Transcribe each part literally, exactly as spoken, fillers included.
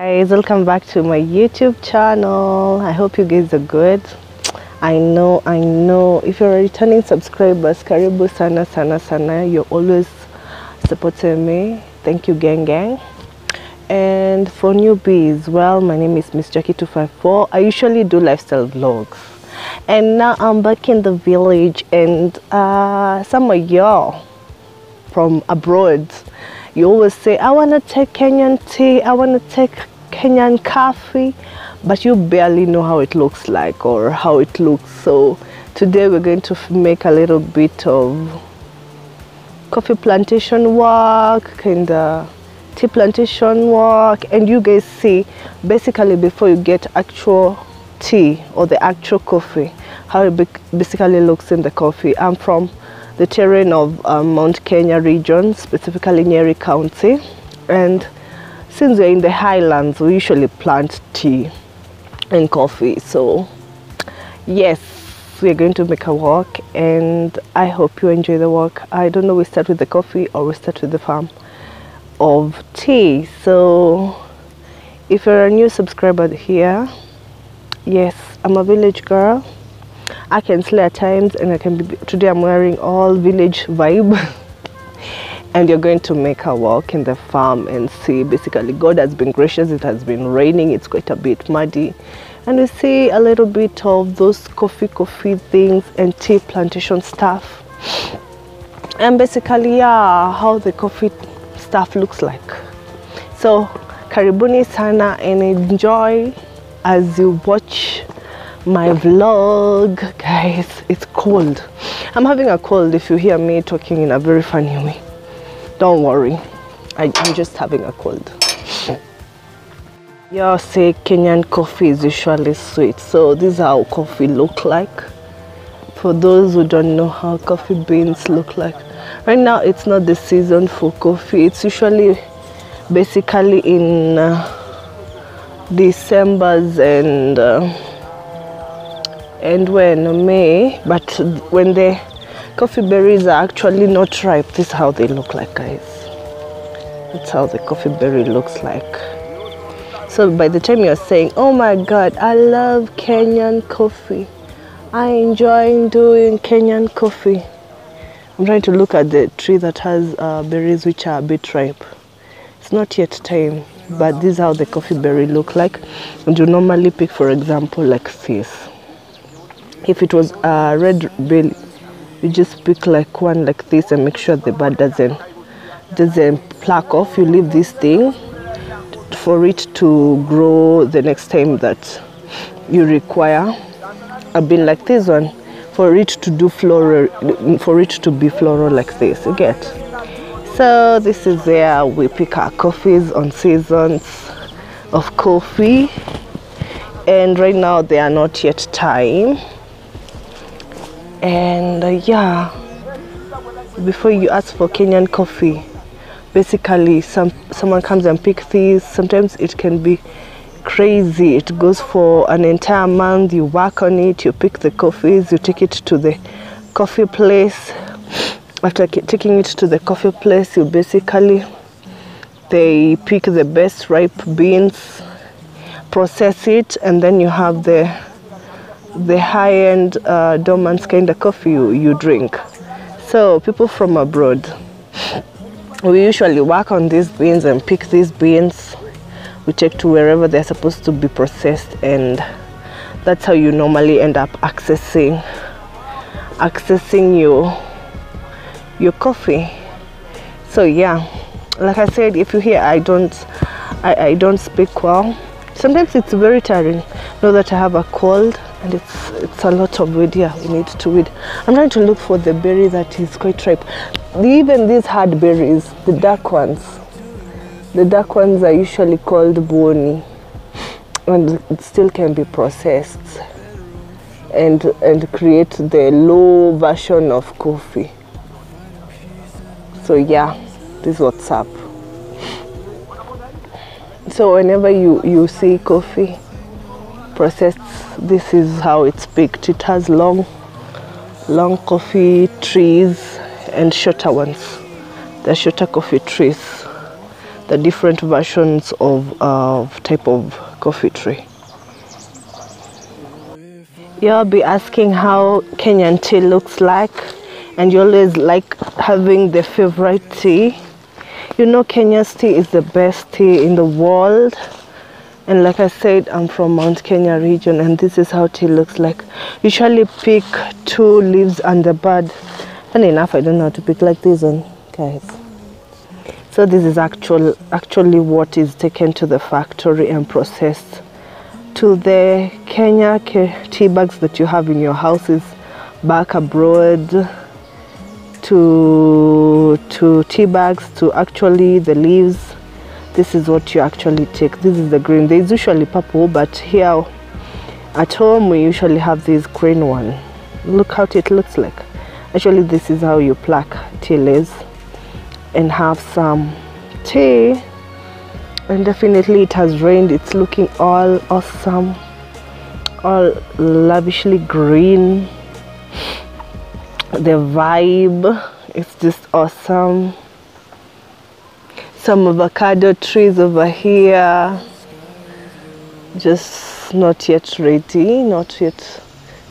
Guys, welcome back to my YouTube channel. I hope you guys are good. I know, I know. If you're returning subscribers, karibu sana sana sana. You're always supporting me. Thank you, gang gang. And for newbies, well, my name is Miss Jackie two five four. I usually do lifestyle vlogs, and now I'm back in the village, and uh, some of y'all from abroad. You always say, I want to take Kenyan tea, I want to take Kenyan coffee, but you barely know how it looks like or how it looks. So today we're going to make a little bit of coffee plantation work, kind of tea plantation work, and you guys see basically before you get actual tea or the actual coffee, how it basically looks in the coffee. I'm from the terrain of uh, Mount Kenya region, specifically Nyeri county, and since we're in the highlands, we usually plant tea and coffee. So yes, we're going to make a walk, and I hope you enjoy the walk. I don't know, we start with the coffee or we start with the farm of tea. So if you're a new subscriber here, yes, I'm a village girl. I can slay at times, and I can be, today I'm wearing all village vibe and you're going to make a walk in the farm and see basically God has been gracious. It has been raining, it's quite a bit muddy, and we see a little bit of those coffee coffee things and tea plantation stuff, and basically yeah, how the coffee stuff looks like. So karibuni sana and enjoy as you watch my vlog. Guys, it's cold. I'm having a cold. If you hear me talking in a very funny way, don't worry, I, I'm just having a cold. Y'all say Kenyan coffee is usually sweet, so this is how coffee look like. For those who don't know how coffee beans look like, right now it's not the season for coffee. It's usually basically in uh, December's and uh, and when May, but when the coffee berries are actually not ripe, this is how they look like, guys. That's how the coffee berry looks like. So by the time you're saying, oh my god, I love Kenyan coffee, I enjoy doing Kenyan coffee, I'm trying to look at the tree that has uh, berries which are a bit ripe. It's not yet time, but this is how the coffee berry look like. And you normally pick, for example, like this. If it was a red belly, you just pick like one like this and make sure the bud doesn't doesn't pluck off. You leave this thing for it to grow the next time that you require a bean like this one for it to do floral, for it to be floral like this. You get? So this is where we pick our coffees on seasons of coffee, and right now they are not yet time. And uh, yeah, before you ask for Kenyan coffee, basically some someone comes and picks these. Sometimes it can be crazy, it goes for an entire month. You work on it, you pick the coffees, you take it to the coffee place. After taking it to the coffee place, you basically they pick the best ripe beans, process it, and then you have the the high-end uh, dormant kind of coffee you, you drink. So people from abroad, we usually work on these beans and pick these beans, we take to wherever they're supposed to be processed, and that's how you normally end up accessing accessing your your coffee. So yeah, like I said, if you hear I don't I, I don't speak well, sometimes it's very tiring. Know that I have a cold, and it's it's a lot of weed. Yeah, we need to weed. I'm trying to look for the berry that is quite ripe. Even these hard berries, the dark ones, the dark ones are usually called boni, and it still can be processed and and create the low version of coffee. So yeah, this is what's up. So whenever you you see coffee processed, this is how it's picked. It has long long coffee trees and shorter ones. The shorter coffee trees, the different versions of uh, type of coffee tree. You'll be asking how Kenyan tea looks like, and you always like having the favorite tea. You know, Kenya's tea is the best tea in the world. And like I said, I'm from Mount Kenya region, and this is how tea looks like. Usually pick two leaves and the bud. Funny enough, I don't know how to pick like this one, guys. So this is actual, actually what is taken to the factory and processed. To the Kenya tea bags that you have in your houses, back abroad, to to tea bags, to actually the leaves. This is what you actually take. This is the green. There is usually purple, but here at home we usually have this green one. Look how it looks like. Actually, this is how you pluck tea leaves and have some tea. And definitely it has rained. It's looking all awesome, all lavishly green. The vibe, it's just awesome. Some avocado trees over here, just not yet ready, not yet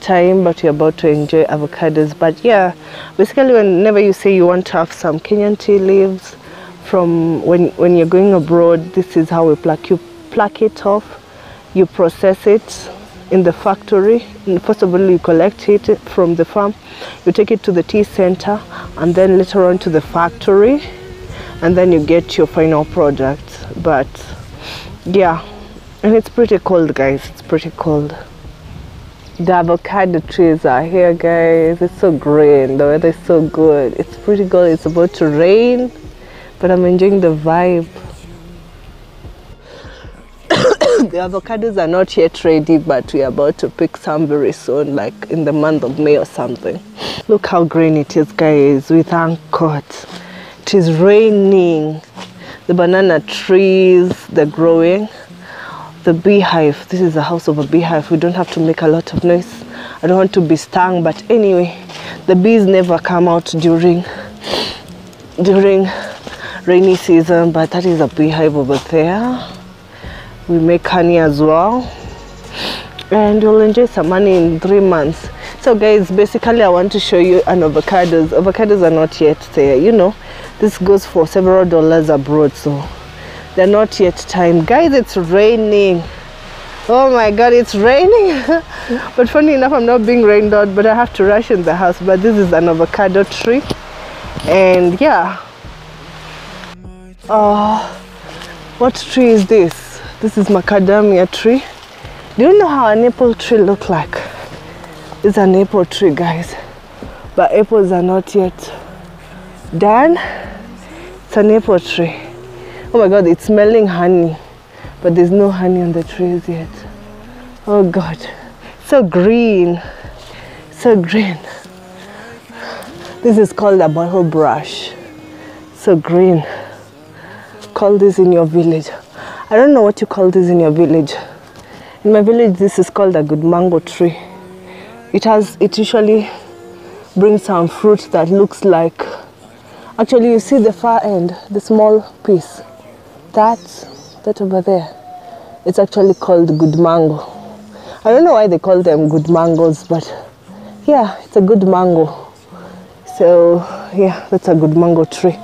time, but you're about to enjoy avocados. But yeah, basically whenever you say you want to have some Kenyan tea leaves from when when you're going abroad, this is how we pluck. You pluck it off, you process it in the factory, and first of all you collect it from the farm, you take it to the tea center, and then later on to the factory, and then you get your final product. But yeah, and it's pretty cold, guys, it's pretty cold. The avocado trees are here, guys. It's so green, the weather is so good, it's pretty cold. It's about to rain, but I'm enjoying the vibe. The avocados are not yet ready, but we are about to pick some very soon, like in the month of May or something. Look how green it is, guys. We thank God. It is raining. The banana trees, they're growing. The beehive. This is the house of a beehive. We don't have to make a lot of noise. I don't want to be stung, but anyway, the bees never come out during during. rainy season, but that is a beehive over there. We make honey as well, and you'll enjoy some honey in three months. So guys, basically I want to show you an avocados. Avocados are not yet there, you know. This goes for several dollars abroad, so they're not yet time, guys. It's raining. Oh my God, it's raining. But funny enough, I'm not being rained out, but I have to rush in the house. But this is an avocado tree, and yeah. Uh, what tree is this? This is macadamia tree. Do you know how an apple tree look like? It's an apple tree, guys, but apples are not yet done. It's an apple tree. Oh my God, it's smelling honey, but there's no honey on the trees yet. Oh God, so green, so green. This is called a bottle brush. So green. Call this in your village. I don't know what you call this in your village. In my village, this is called a good mango tree. It has, it usually brings some fruit that looks like, actually you see the far end, the small piece, that, that over there, it's actually called good mango. I don't know why they call them good mangoes, but yeah, it's a good mango. So yeah, that's a good mango tree.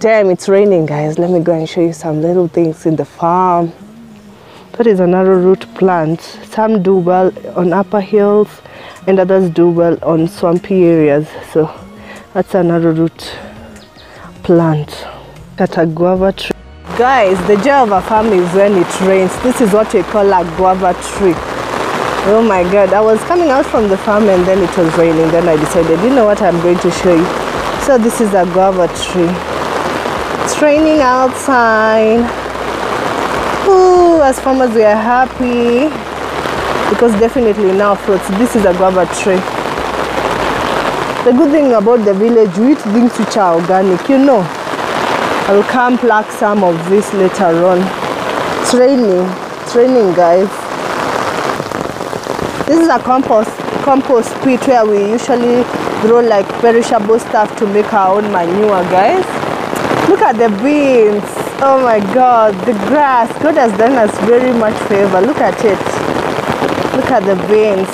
Damn, it's raining, guys. Let me go and show you some little things in the farm. That is a narrow root plant. Some do well on upper hills, and others do well on swampy areas. So that's a narrow root plant. Got a guava tree. Guys, the joy of a farm is when it rains. This is what we call a guava tree. Oh my God, I was coming out from the farm and then it was raining. Then I decided, you know what, I'm going to show you. So this is a guava tree. It's raining outside. Ooh, as farmers we are happy, because definitely now fruits. This is a guava tree. The good thing about the village, we eat things which are organic, you know. I'll come pluck some of this later on. It's raining, it's raining, guys. This is a compost compost pit where we usually grow like perishable stuff to make our own manure, guys. Look at the beans. Oh my God, the grass. God has done us very much favor. Look at it. Look at the beans.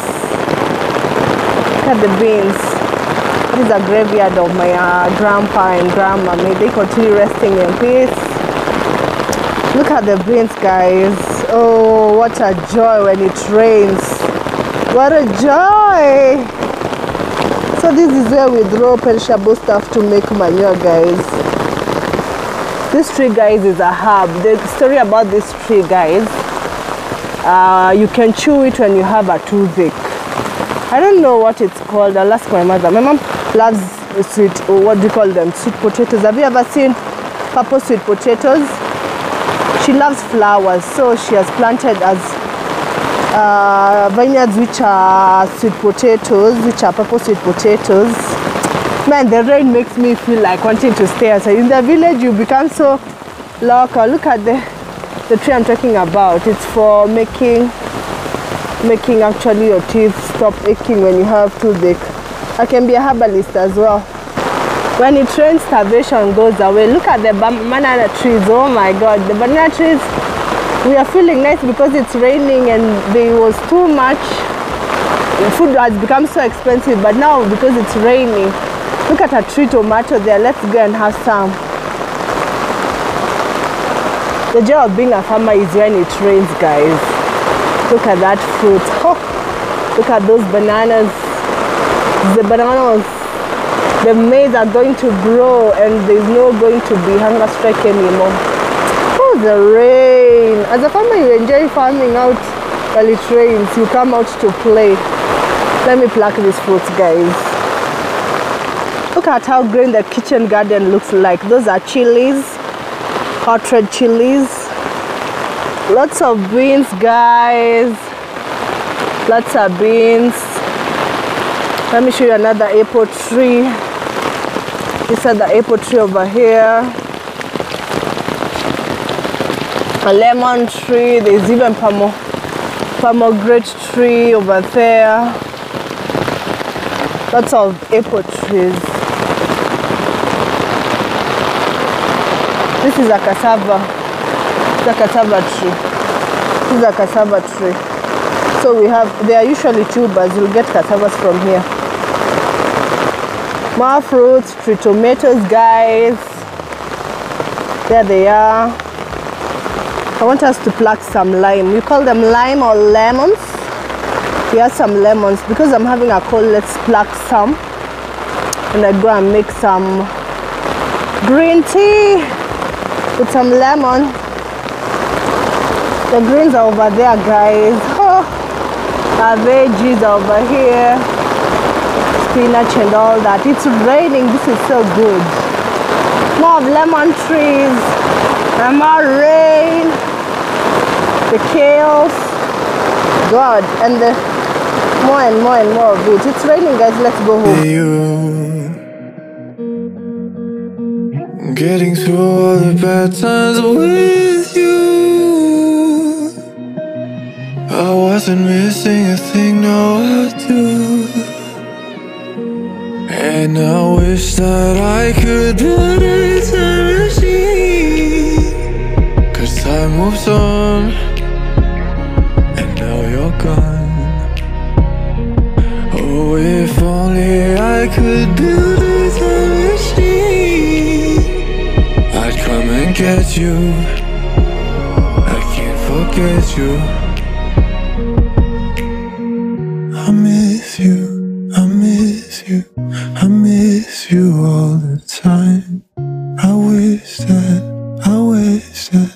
Look at the beans. This is a graveyard of my uh, grandpa and grandma. May they continue resting in peace. Look at the beans, guys. Oh, what a joy when it rains. What a joy. So this is where we draw perishable stuff to make manure, guys. This tree, guys, is a herb. The story about this tree, guys, uh, you can chew it when you have a toothache. I don't know what it's called. I'll ask my mother. My mom loves sweet, oh, what do you call them? Sweet potatoes. Have you ever seen purple sweet potatoes? She loves flowers, so she has planted as Uh, vineyards which are sweet potatoes, which are purple sweet potatoes. Man, the rain makes me feel like wanting to stay outside. In the village, you become so local. Look at the the tree I'm talking about. It's for making making actually your teeth stop aching when you have toothache. I can be a herbalist as well. When it rains, starvation goes away. Look at the banana trees. Oh my God, the banana trees. We are feeling nice because it's raining and there was too much. The food has become so expensive, but now because it's raining, look at a tree tomato there. Let's go and have some. The joy of being a farmer is when it rains, guys. Look at that fruit. Oh, look at those bananas. The bananas, the maize are going to grow and there's no going to be hunger strike anymore. The rain. As a farmer, you enjoy farming out while it rains. You come out to play. Let me pluck these fruits, guys. Look at how green the kitchen garden looks like. Those are chilies, hot red chilies. Lots of beans, guys. Lots of beans. Let me show you another apple tree. This is the apple tree over here. A lemon tree. There's even pomo pomegranate tree over there. Lots of apple trees. This is a cassava. It's a cassava tree. This is a cassava tree. So we have. They are usually tubers. You'll get cassavas from here. More fruits, tree tomatoes, guys. There they are. I want us to pluck some lime. We call them lime or lemons. We have some lemons. Because I'm having a cold, let's pluck some. And I go and make some green tea with some lemon. The greens are over there, guys. Oh, our veggies are over here. Spinach and all that. It's raining. This is so good. More of lemon trees. And more rain. The chaos, God, and the more and more and more of it. It's raining, guys. Let's go home. You, getting through all the bad times with you. I wasn't missing a thing, no, I do. And I wish that I could put it in a machine. Cause time moves on. Oh, if only I could build a time machine, I'd come and get you. I can't forget you. I miss you, I miss you, I miss you all the time. I wish that, I wish that,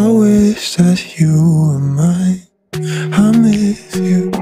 I wish that you were mine. I miss you.